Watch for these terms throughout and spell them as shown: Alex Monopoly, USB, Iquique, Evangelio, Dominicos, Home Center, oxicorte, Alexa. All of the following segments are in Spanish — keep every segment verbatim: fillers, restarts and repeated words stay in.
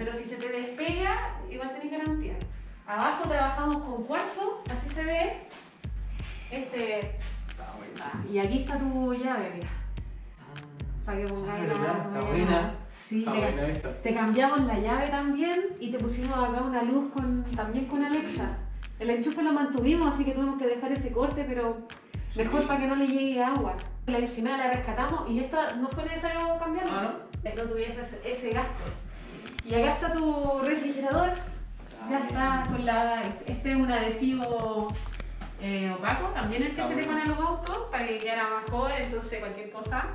pero si se te despega, igual tenés garantía. Abajo trabajamos con cuarzo, así se ve. Este, y aquí está tu llave, mira. Para que pongáis la llave. Sí, te, te cambiamos la llave también y te pusimos acá una luz con, también con Alexa. El enchufe lo mantuvimos, así que tuvimos que dejar ese corte, pero mejor sí, para que no le llegue agua. La encimera la rescatamos y esta no fue necesario cambiarla, ah, no, no tuviese ese gasto. Y acá está tu refrigerador, ya está con la... Este es un adhesivo eh, opaco, también el que se te pone a los autos para que quedara mejor, entonces cualquier cosa.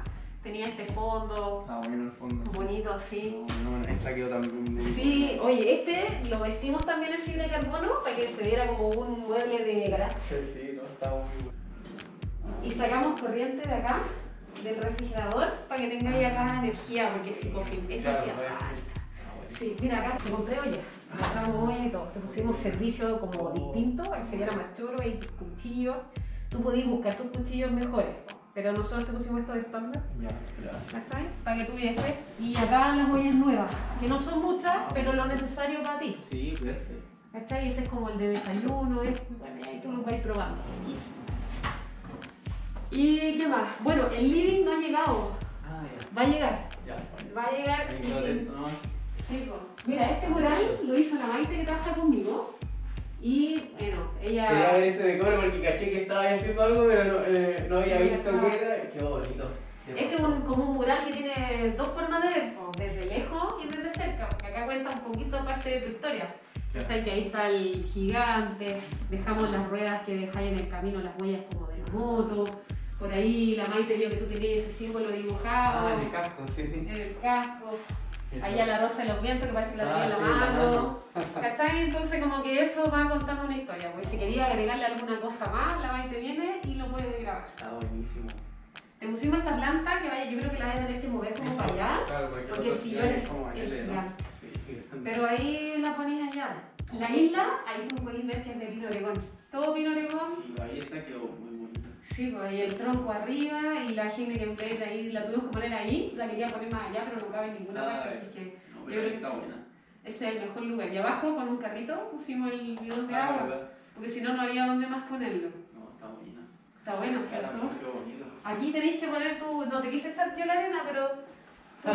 Tenía este fondo, ah, bueno, el fondo bonito así. No, no, esta quedó también bonito. Sí, oye, este lo vestimos también en fibra de carbono para que se viera como un mueble de garage. Sí, sí, no, está muy bueno. Y sacamos corriente de acá, del refrigerador, para que tenga ahí acá energía, porque si cocin eso claro, hacía falta. Ah, bueno. Sí, mira acá, te compré olla, sacamos olla y todo. Te pusimos servicio como distinto, para que se viera más choro y tus cuchillos. Tú podías buscar tus cuchillos mejores. Pero nosotros te pusimos esto de estándar, ya, ya. Para que tuvieses. Y acá las ollas nuevas, que no son muchas, pero lo necesario para ti. Sí, perfecto. ¿Cachai? Ese es como el de desayuno, ¿eh? Bueno, ahí tú lo vas a ir probando. ¿Y qué más? Bueno, el living no ha llegado. Ah, ya. Va a llegar. Ya, vale. Va a llegar. Y sí. Sí, pues. Mira, este mural lo hizo la Maite que trabaja conmigo. Y bueno, ella... Quería ver ese decoro porque caché que estaba haciendo algo, pero no, eh, no había visto qué era. Qué bonito. Este es un, como un mural que tiene dos formas de ver, desde lejos y desde cerca, porque acá cuenta un poquito parte de tu historia. Claro. O sea, que ahí está el gigante, dejamos las ruedas que dejáis en el camino, las huellas como de la moto. Por ahí la Maite vio que tú tenías ese símbolo dibujado. Ah, en el casco, sí. En el casco. Ahí a la rosa de los vientos que parece la tenía ah, en la mano, sí, la mano. ¿Cachai? Entonces como que eso va contando una historia, porque si quería agregarle alguna cosa más, la Maite viene y lo puedes grabar. Está buenísimo. Te pusimos esta planta que vaya, yo creo que la vas a tener que mover como para allá, claro, porque, porque el sillón es, como es gigante. gigante. Sí. Pero ahí la ponés allá. La isla, ahí tú podés ver que es de pino oregón. Todo pino oregón. Sí, ahí esa quedó muy bonita. Sí, pues ahí el tronco arriba y la gente que emprende ahí, la tuvimos que poner ahí, la quería poner más allá, pero no cabe en ninguna ah, parte, así que no, yo creo que sí, ese es el mejor lugar. Y abajo con un carrito pusimos el bidón de agua, ah, porque si no, no había dónde más ponerlo. No, está buena. Está bueno, ¿cierto? Aquí tenéis que poner tu... No te quise echar yo la arena, pero tú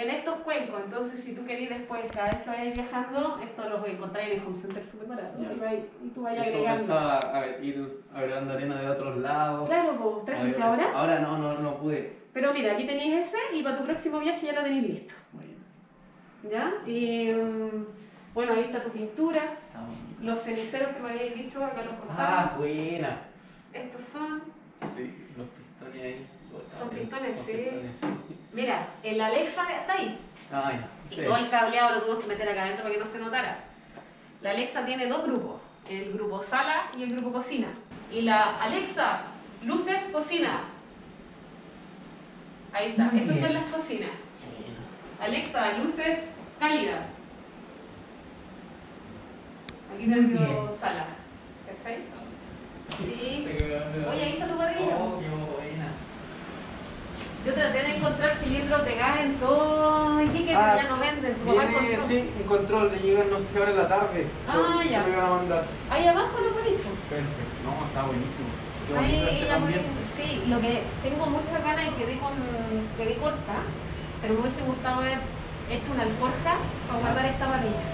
en estos cuencos, entonces si tú querés después, cada vez que vayas viajando, esto lo encontráis en el Home Center súper barato, yeah. y, vais, y tú vayas agregando. A, a ver, ir agregando arena de otros lados. Claro, pues, ¿trajiste ahora? Ahora no, no, no pude. Pero mira, aquí tenéis ese y para tu próximo viaje ya lo tenéis listo. Muy bien. ¿Ya? Y bueno, ahí está tu pintura, ah, los ceniceros que me habéis dicho, acá los costados. Ah, buena. Estos son... Sí, los pistones ahí. Son pistones, Son sí. pistones, sí. Mira, el Alexa está ahí. Ah, ya. Sí. Y todo el cableado lo tuvimos que meter acá adentro para que no se notara. La Alexa tiene dos grupos, el grupo sala y el grupo cocina. Y la Alexa, luces, cocina. Ahí está, muy esas bien. Son las cocinas. Alexa, luces, cálida. Aquí tengo sala, ¿cachai? Sí. Oye, ahí está tu parrilla. Oh, yo traté de encontrar cilindros de gas en todo Iquique, ah, pero ya no venden. Tu papá encontró. Sí, encontró, le llegan no sé si ahora en la tarde. Ah, ya. Se me van a mandar. Ahí abajo lo bonito. Perfecto, no, está buenísimo. Ahí, este muy, sí, lo que tengo muchas ganas y quedé, con, quedé corta, pero me hubiese gustado haber hecho una alforja para guardar esta parrilla.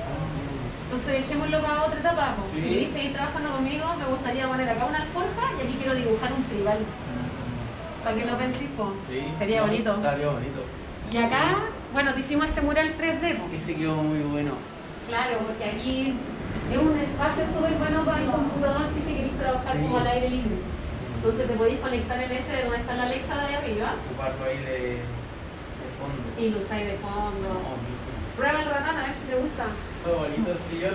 Entonces dejémoslo para otra etapa. Sí. Si queréis seguir trabajando conmigo, me gustaría poner acá una alforja y aquí quiero dibujar un tribal. ¿Para qué lo penséis? Sí, sería no, bonito. Estaría bonito. Y acá, bueno, te hicimos este mural tres D. Ese quedó muy bueno. Claro, porque aquí es un espacio súper bueno para el computador si te queréis trabajar sí. como al aire libre. Entonces te podéis conectar en ese de donde está la Alexa de arriba. Tu barco ahí de, de fondo. Y lo usáis de fondo. No, prueba el ratón a ver si te gusta. Muy bonito el sillón.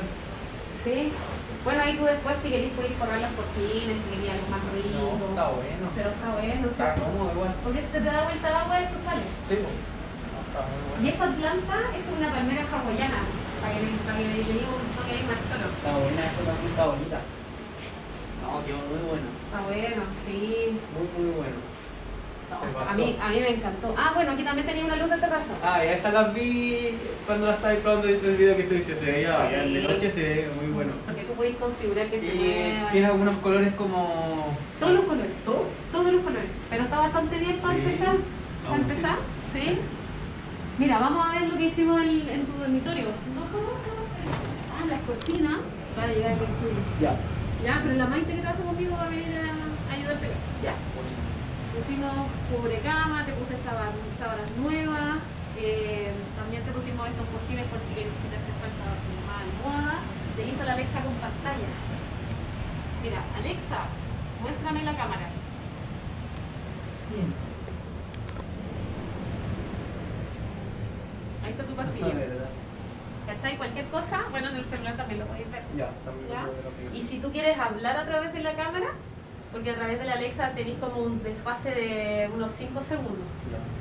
Sí. Bueno, ahí tú después si querés podés forrar las cortinas, si querés algo más rico. No, está bueno. Pero está bueno, ¿sí? Está cómodo igual. Porque si se te da vuelta de agua, esto sale. Sí, no, está muy bueno. Y esa planta es una palmera hawaiana, para que, para que le digo que no queréis más solo. Está buena, esta también está bonita. No, quedó muy bueno. Está bueno, sí. Muy, muy bueno. A mí, a mí me encantó. Ah, bueno, aquí también tenía una luz de terraza. Ah, esa la vi cuando la estabas probando dentro del video que subiste. Se veía, sí. El de noche se ve muy bueno. Porque tú podés configurar que se mueva. Tiene algunos colores como... Todos los colores. ¿Todo? Todos los colores. Pero está bastante bien para sí. empezar. Para vamos. empezar, sí. Mira, vamos a ver lo que hicimos en, en tu dormitorio. No, no, no. Ah, las cortinas. Para llegar al estudio. Ya. Ya, pero la Maite que trabaja conmigo va a venir a, a ayudarte. Ya. Pusimos cubrecama, te puse sábanas nuevas, eh, también te pusimos estos cojines por si, si te hace falta más almohada. Te hizo la Alexa con pantalla. Mira, Alexa, muéstrame la cámara. Bien. Ahí está tu pasillo. ¿Cachai? Cualquier cosa, bueno, en el celular también lo puedes ver. Ya, también ¿Ya? Lo puedo ver. Y si tú quieres hablar a través de la cámara, porque a través de la Alexa tenéis como un desfase de unos cinco segundos.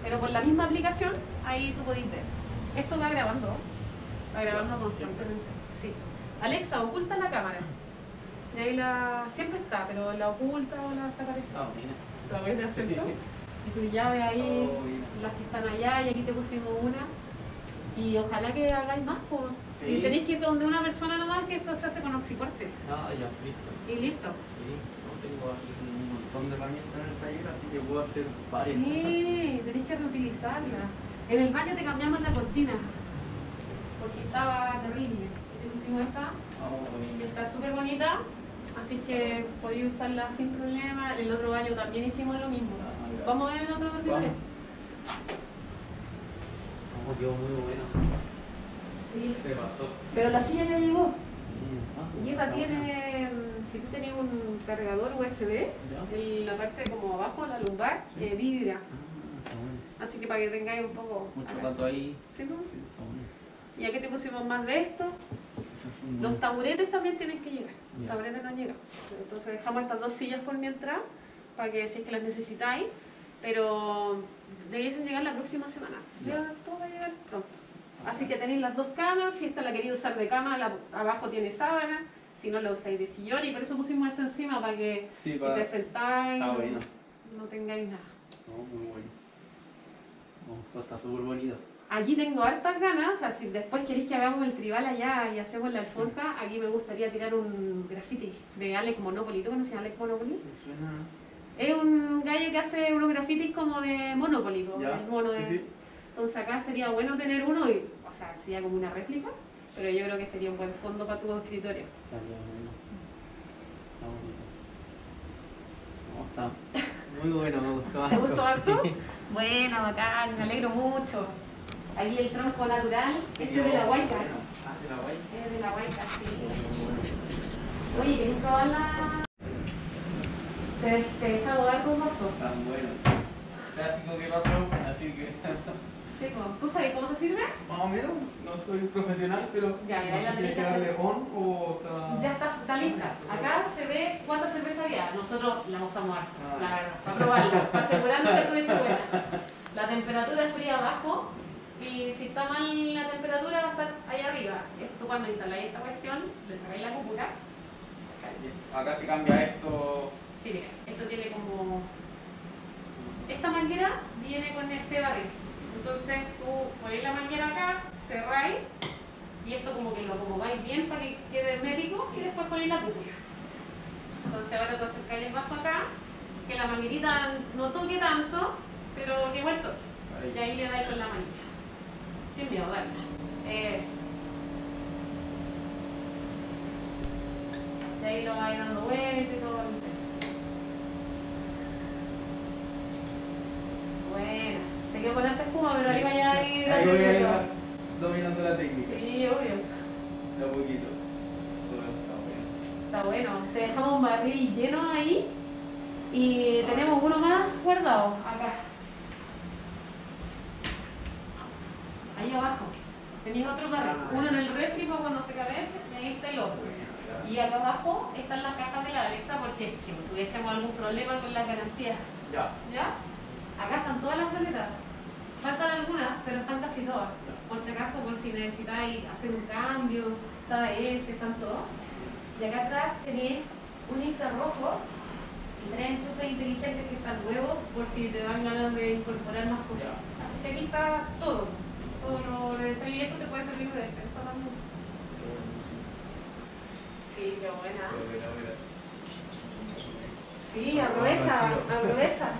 Pero con la misma aplicación, ahí tú podéis ver. Esto va grabando. Va grabando constantemente. Sí. Alexa, oculta la cámara. Y ahí la... Siempre está, pero la oculta o la desaparece. Ah, mira. Está buena, ¿cierto? Y tu llave ahí, las que están allá, y aquí te pusimos una. Y ojalá que hagáis más, pues. Sí. Si tenéis que ir donde una persona nomás, que esto se hace con oxicorte. Ah, ya, listo. Y listo. Sí. Tengo aquí un montón de herramientas en el taller, así que puedo hacer varias sí, cosas. Sí, tenés que reutilizarla. En el baño te cambiamos la cortina, porque estaba terrible. Te pusimos esta, oh, que está súper bonita, así que podéis usarla sin problema. En el otro baño también hicimos lo mismo. Ah, ¿vamos a ver el otro dormitorio? No, quedó muy bueno. Sí. Se pasó. Pero la silla ya llegó. Y esa tiene, si tú tenías un cargador U S B, en la parte como abajo, la lumbar, sí. eh, vibra. Ah, así que para que tengáis un poco... Mucho rato ahí. ¿Sí, no? Sí, está bueno. Y aquí te pusimos más de esto. Es Los taburetes también tienen que llegar. Los yeah. taburetes no llegan. Entonces dejamos estas dos sillas por mientras, para que si es que las necesitáis. Pero debiesen llegar la próxima semana. Yeah. Todo va a llegar pronto. Así que tenéis las dos camas, si esta la queréis usar de cama, la, abajo tiene sábana, si no la usáis de sillón, y por eso pusimos esto encima, para que sí, si para... te sentáis, no, bueno. no tengáis nada. No, muy bueno. No, está súper bonito. Aquí tengo hartas ganas, o sea, si después queréis que hagamos el tribal allá y hacemos la alfombra, sí. aquí me gustaría tirar un graffiti de Alex Monopoly. ¿Tú conoces a Alex Monopoly? Me suena... Es un gallo que hace unos graffitis como de Monopoly, como el mono de... Sí, sí. Entonces acá sería bueno tener uno, y, o sea, sería como una réplica, pero yo creo que sería un buen fondo para tu escritorio. Está bien, bueno. Está bonito. No, está muy bueno, me gustó harto. ¿Te gustó harto? Bueno, bacán, me alegro mucho. Ahí el tronco natural, este sí, es de la Huayca. Bueno. Ah, de la Huayca. Es de la Huayca, sí. Oye, ¿querés probar la...? ¿Te, te deja bogar con vaso? Tan bueno, sí. Clásico que vaso, así que... Sí, ¿tú sabes cómo se sirve? Más o menos, no soy profesional, pero ya, ya, no ya sé la si está que on o está... Ya está, está lista. Acá se ve cuánta cerveza había. Nosotros la usamos harto, ah. la verdad, para probarla, para asegurarnos que estuviese buena. La temperatura es fría abajo, y si está mal la temperatura va a estar ahí arriba. Tú cuando instaláis esta cuestión, le sacáis la cúpula. Acá se cambia esto... Sí, mira, esto tiene como... Esta manguera viene con este barril. Entonces tú ponéis la manguera acá, cerráis, y esto como que lo acomodáis bien para que quede hermético, y después ponéis la cúpula. Entonces ahora tú acercáis el vaso acá, que la manguerita no toque tanto, pero que igual toque. Y ahí le dais con la manguera. Sin miedo, dale. Eso. Y ahí lo vais dando vuelta y todo. Bueno. Te quedo con harta espuma, pero sí, ahí vaya a ir... Ahí voy a ir dominando la técnica. Sí, obvio. De a poquito. Está bueno. Está bueno. Te dejamos un barril lleno ahí. Y tenemos uno más guardado acá. Ahí abajo. Tenéis otro barril. Uno en el refri para cuando se cabece, y ahí está el otro. Y acá abajo están las cajas de la Alexa, por si es que tuviésemos algún problema con las garantías. Ya. ¿Ya? Acá están todas las maletas. Faltan algunas, pero están casi todas. Por si acaso, por si necesitáis hacer un cambio, ¿sabes? Están todas. Y acá atrás tenéis un infrarrojo y tres enchufes inteligentes que están nuevos por si te dan ganas de incorporar más cosas. Yeah. Así que aquí está todo, todo lo necesario y esto te puede servir de despensa también. Sí, qué buena. Sí, aprovecha, aprovecha.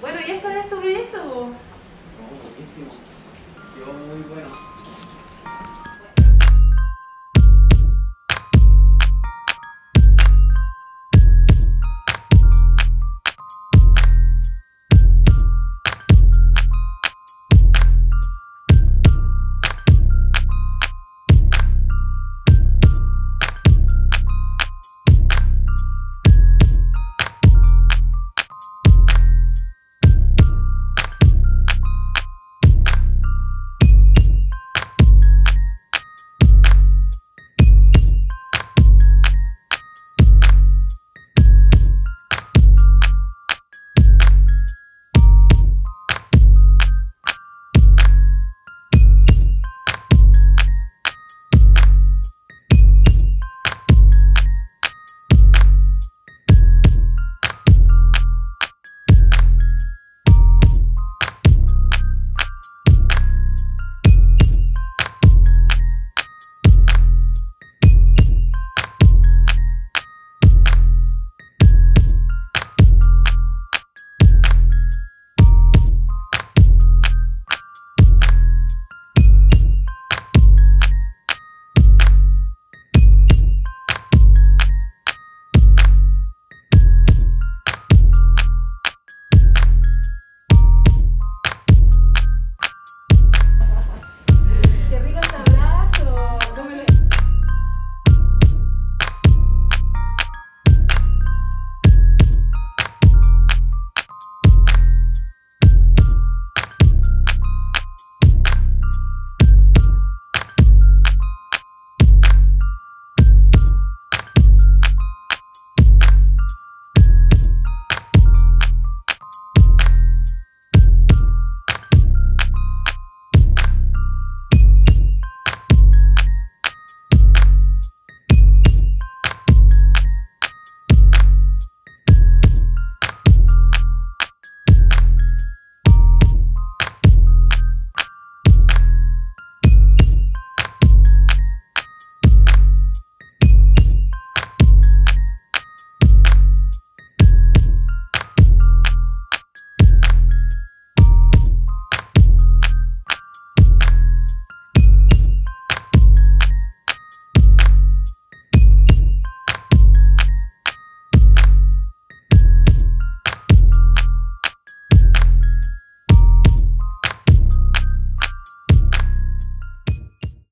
Bueno, ¿y eso es tu proyecto? No, buenísimo. Yo muy bueno.